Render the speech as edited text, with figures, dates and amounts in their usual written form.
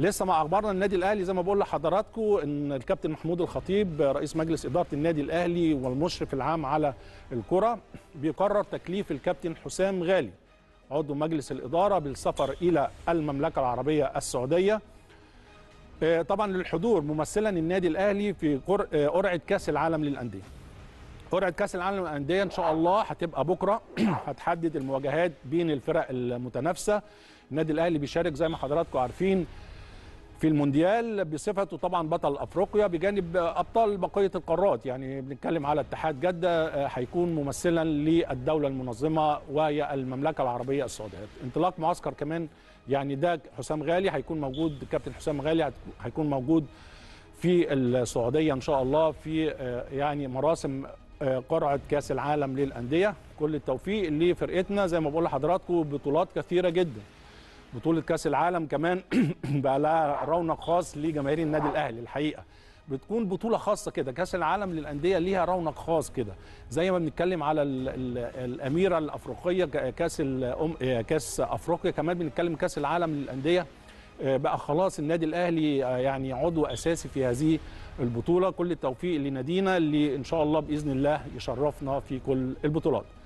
لسه مع اخبارنا النادي الاهلي زي ما بقول لحضراتكم ان الكابتن محمود الخطيب رئيس مجلس اداره النادي الاهلي والمشرف العام على الكره بيقرر تكليف الكابتن حسام غالي عضو مجلس الاداره بالسفر الى المملكه العربيه السعوديه طبعا للحضور ممثلا النادي الاهلي في قرعه كاس العالم للانديه. قرعه كاس العالم للانديه ان شاء الله هتبقى بكره هتحدد المواجهات بين الفرق المتنافسه. النادي الاهلي بيشارك زي ما حضراتكم عارفين في المونديال بصفته طبعا بطل افريقيا بجانب ابطال بقيه القارات، يعني بنتكلم على اتحاد جده هيكون ممثلا للدوله المنظمه وهي المملكه العربيه السعوديه. انطلاق معسكر كمان يعني ده حسام غالي هيكون موجود، الكابتن حسام غالي هيكون موجود في السعوديه ان شاء الله في يعني مراسم قرعه كاس العالم للانديه. كل التوفيق لفرقتنا زي ما بقول لحضراتكم بطولات كثيره جدا. بطولة كأس العالم كمان بقى لها رونق خاص لجماهير النادي الأهلي، الحقيقة بتكون بطولة خاصة كده. كأس العالم للأندية ليها رونق خاص كده زي ما بنتكلم على الأميرة الأفريقية كأس أفريقيا، كمان بنتكلم كأس العالم للأندية بقى خلاص النادي الأهلي يعني عضو أساسي في هذه البطولة. كل التوفيق لنادينا اللي إن شاء الله بإذن الله يشرفنا في كل البطولات.